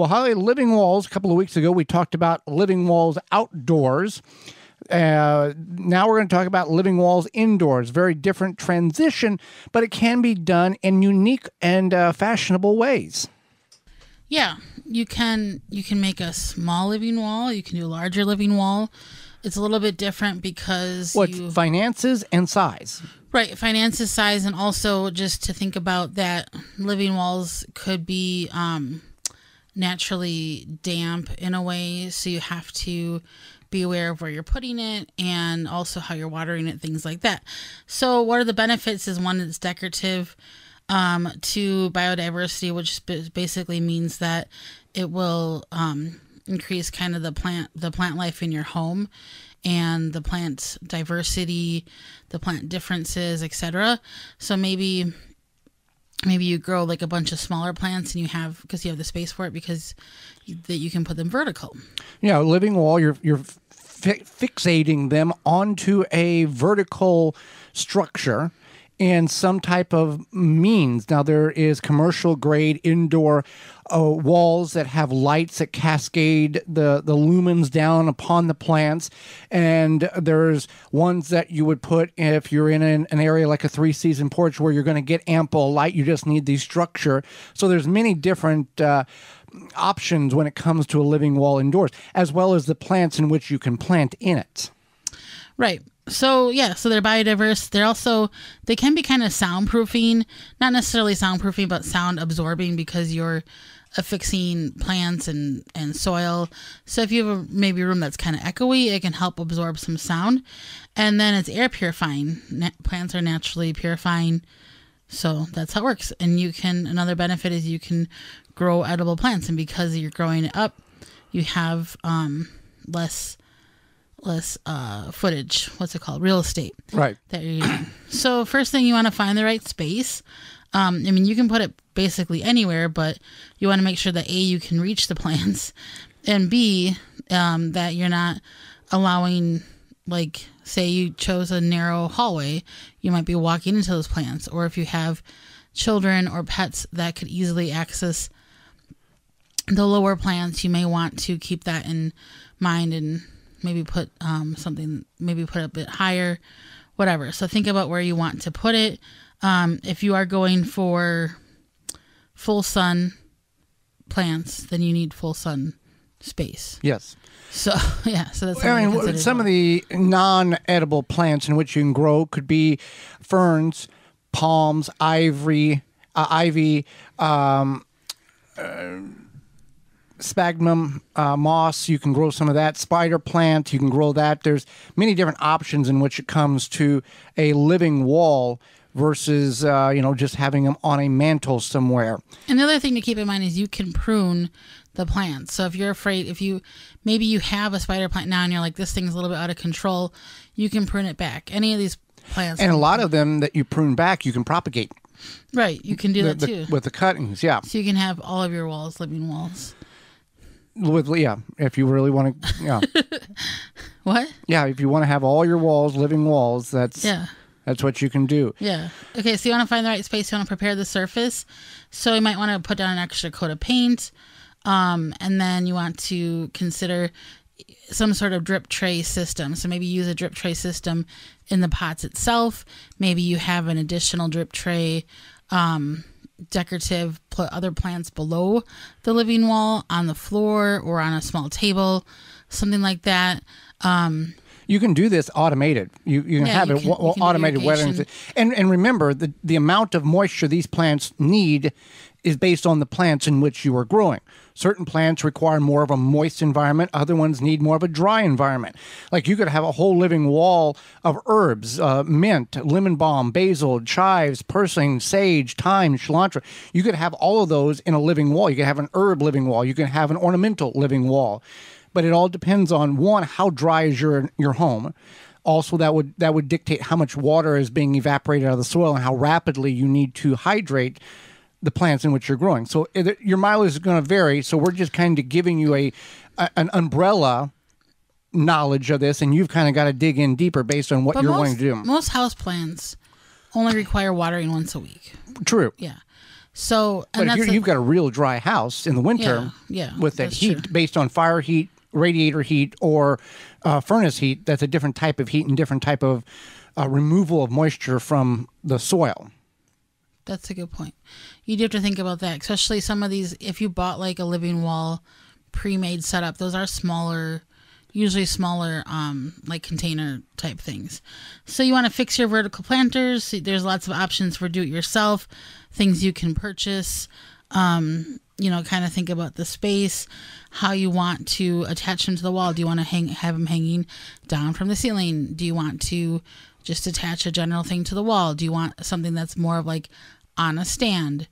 Well, Holly, living walls, a couple of weeks ago, we talked about living walls outdoors. Now we're going to talk about living walls indoors. Very different transition, but it can be done in unique and fashionable ways. Yeah, you can make a small living wall. You can do a larger living wall. It's a little bit different because it's finances and size. Right, finances, size, and also just to think about that living walls could be naturally damp in a way, so you have to be aware of where you're putting it and also how you're watering it, things like that. So what are the benefits is one, it's decorative to biodiversity, which basically means that it will increase kind of the plant life in your home and the plant diversity, the plant differences, etc. So maybe you grow like a bunch of smaller plants and because you have the space for it, because that you can put them vertical. Yeah, living wall, you're fixating them onto a vertical structure and some type of means. Now, there is commercial grade indoor walls that have lights that cascade the lumens down upon the plants. And there's ones that you would put if you're in an area like a three-season porch where you're going to get ample light. You just need the structure. So there's many different options when it comes to a living wall indoors, as well as the plants in which you can plant in it. Right. So, yeah, so they're biodiverse. They're also, they can be kind of soundproofing, not necessarily soundproofing, but sound absorbing, because you're affixing plants and soil. So if you have maybe a room that's kind of echoey, it can help absorb some sound. And then it's air purifying. Plants are naturally purifying. So that's how it works. And another benefit is you can grow edible plants. And because you're growing it up, you have less footage, real estate, right? So first thing, you want to find the right space. I mean, you can put it basically anywhere, but you want to make sure that A, you can reach the plants, and B, that you're not allowing, like, say you chose a narrow hallway, you might be walking into those plants, or if you have children or pets that could easily access the lower plants, you may want to keep that in mind and maybe put put it a bit higher, whatever. So think about where you want to put it. If you are going for full sun plants, then you need full sun space. Yes. So, yeah, so that's some of the non-edible plants in which you can grow could be ferns, palms, ivy, sphagnum moss. You can grow some of that. Spider plant, you can grow that. There's many different options in which it comes to a living wall versus just having them on a mantle somewhere. And the other thing to keep in mind is you can prune the plants. So if you're afraid, maybe you have a spider plant now and you're like, this thing's a little bit out of control, you can prune it back. Any of these plants. And a lot of them that you prune back, you can propagate. Right, you can do that too. With the cuttings, yeah. So you can have all of your walls, living walls. If you really want to, yeah. What? Yeah, if you want to have all your walls, living walls, that's what you can do. Yeah. Okay, so you want to find the right space. You want to prepare the surface. So you might want to put down an extra coat of paint, and then you want to consider some sort of drip tray system. So maybe use a drip tray system in the pots itself. Maybe you have an additional drip tray decorative, put other plants below the living wall on the floor or on a small table, something like that. You can do this automated. You can automated weathering. And remember, the amount of moisture these plants need is based on the plants in which you are growing. Certain plants require more of a moist environment. Other ones need more of a dry environment. Like, you could have a whole living wall of herbs, mint, lemon balm, basil, chives, purslane, sage, thyme, cilantro. You could have all of those in a living wall. You could have an herb living wall. You can have an ornamental living wall. But it all depends on, one, how dry is your home. Also, that would dictate how much water is being evaporated out of the soil and how rapidly you need to hydrate the plants in which you're growing. So your mileage is going to vary. So we're just kind of giving you an umbrella knowledge of this, and you've kind of got to dig in deeper based on what you're going to do. Most house plants only require watering once a week. True. Yeah. So, and but if you've got a real dry house in the winter, with that heat based on fire heat, radiator heat, or furnace heat, that's a different type of heat and different type of removal of moisture from the soil. That's a good point. You do have to think about that, especially some of these, if you bought like a living wall pre-made setup, those are smaller, usually smaller like container type things. So you want to fix your vertical planters. There's lots of options for do-it-yourself, things you can purchase, you know, kind of think about the space, how you want to attach them to the wall. Do you want to have them hanging down from the ceiling? Do you want to just attach a general thing to the wall? Do you want something that's more of like on a stand?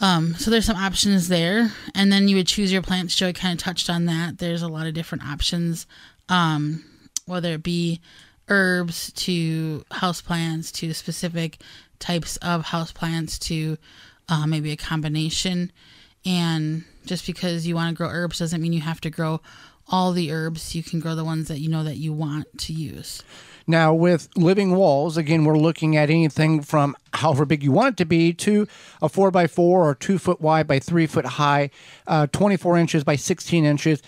So there's some options there. And then you would choose your plants. Joy kind of touched on that. There's a lot of different options, whether it be herbs to houseplants to specific types of houseplants to maybe a combination. And just because you want to grow herbs doesn't mean you have to grow all the herbs. You can grow the ones that you know that you want to use. Now, with living walls, again, we're looking at anything from however big you want it to be to a 4 by 4 or 2 foot wide by 3 foot high, 24 inches by 16 inches.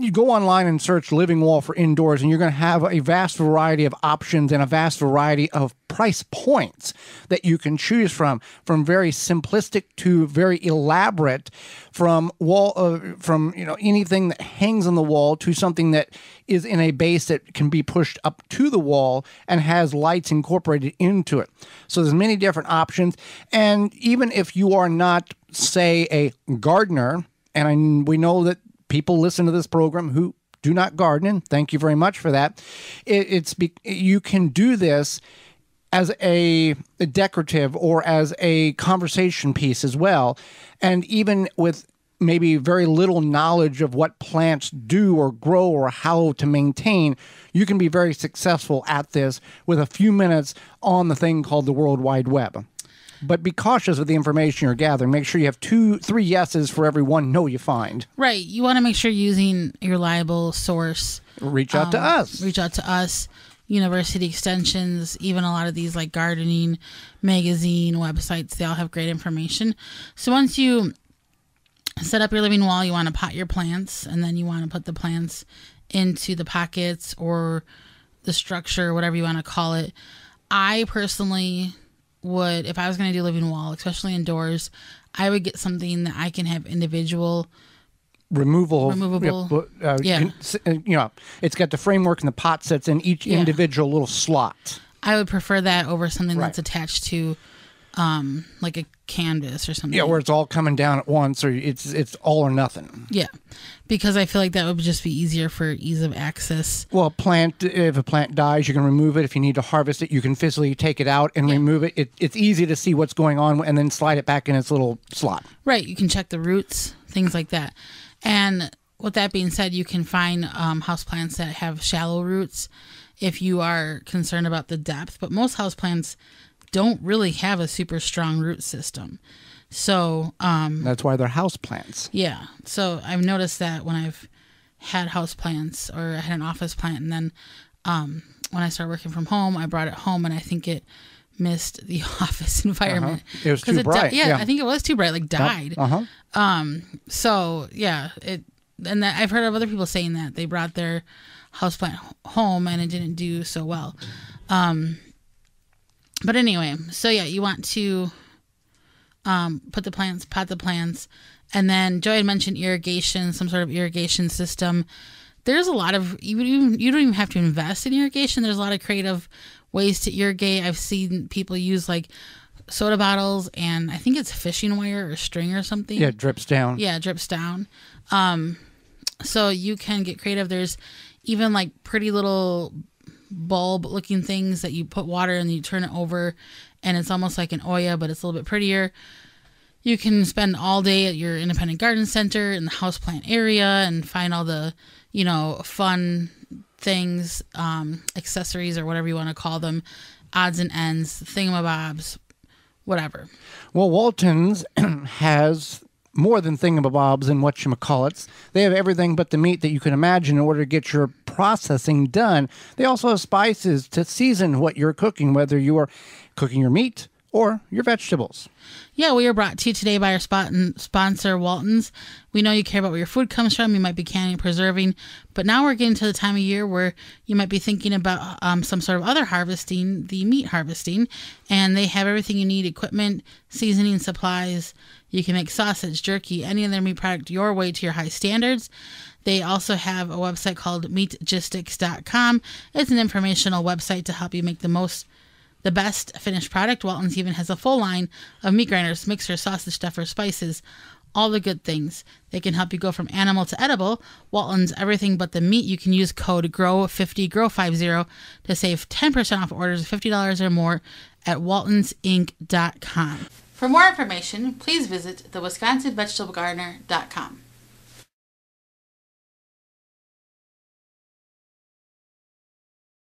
You go online and search living wall for indoors, and you're going to have a vast variety of options and a vast variety of price points that you can choose from very simplistic to very elaborate, from wall from anything that hangs on the wall to something that is in a base that can be pushed up to the wall and has lights incorporated into it. So there's many different options. And even if you are not, say, a gardener, and we know that people listen to this program who do not garden, and thank you very much for that. You can do this as a decorative or as a conversation piece as well. And even with maybe very little knowledge of what plants do or grow or how to maintain, you can be very successful at this with a few minutes on the thing called the World Wide Web. But be cautious with the information you're gathering. Make sure you have 2-3 yeses for every one no you find. Right. You want to make sure you're using a reliable source. Reach out to us. Reach out to us. University extensions, even a lot of these like gardening magazine websites, they all have great information. So once you set up your living wall, you want to pot your plants, and then you want to put the plants into the pockets or the structure, whatever you want to call it. I personally would, if I was going to do living wall, especially indoors, I would get something that I can have individual removable. It's got the framework and the pot sets in each individual little slot. I would prefer that over something that's attached to like a canvas or something. Yeah, where it's all coming down at once, or it's all or nothing. Yeah, because I feel like that would just be easier for ease of access. Well, if a plant dies, you can remove it. If you need to harvest it, you can physically take it out and remove it. It's easy to see what's going on and then slide it back in its little slot. Right, you can check the roots, things like that. And with that being said, you can find houseplants that have shallow roots if you are concerned about the depth. But most houseplants don't really have a super strong root system. So that's why they're houseplants. Yeah. So I've noticed that when I've had houseplants, or I had an office plant, and then when I started working from home, I brought it home, and I think it missed the office environment. It was too bright. Yeah, I think it was too bright, like died. So yeah, and that, I've heard of other people saying that they brought their houseplant home and it didn't do so well. But anyway, so yeah, you want to pot the plants, and then Joy had mentioned irrigation, some sort of irrigation system. There's a lot of, you don't even have to invest in irrigation. There's a lot of creative ways to irrigate. I've seen people use like soda bottles, and I think it's fishing wire or string or something. Yeah, it drips down. Yeah, it drips down. So you can get creative. There's even like pretty little bulb looking things that you put water and you turn it over, and it's almost like an Oya, but it's a little bit prettier. You can spend all day at your independent garden center in the houseplant area and find all the fun things, accessories or whatever you want to call them, odds and ends, thingamabobs, whatever. Well, Walton's has more than thingamabobs and whatchamacallits. They have everything but the meat that you can imagine in order to get your processing done. They also have spices to season what you're cooking, whether you are cooking your meat or your vegetables. Yeah, we are brought to you today by our sponsor, Walton's. We know you care about where your food comes from. You might be canning, preserving, but now we're getting to the time of year where you might be thinking about some sort of other harvesting, the meat harvesting, and they have everything you need, equipment, seasoning, supplies. You can make sausage, jerky, any other meat product your way to your high standards. They also have a website called MeatGistics.com. It's an informational website to help you make the best finished product. Walton's even has a full line of meat grinders, mixers, sausage stuffers, spices, all the good things. They can help you go from animal to edible. Walton's everything but the meat. You can use code GROW50 to save 10% off orders of $50 or more at WaltonsInc.com. For more information, please visit the WisconsinVegetableGardener.com.